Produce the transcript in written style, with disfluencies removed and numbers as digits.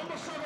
Number 7.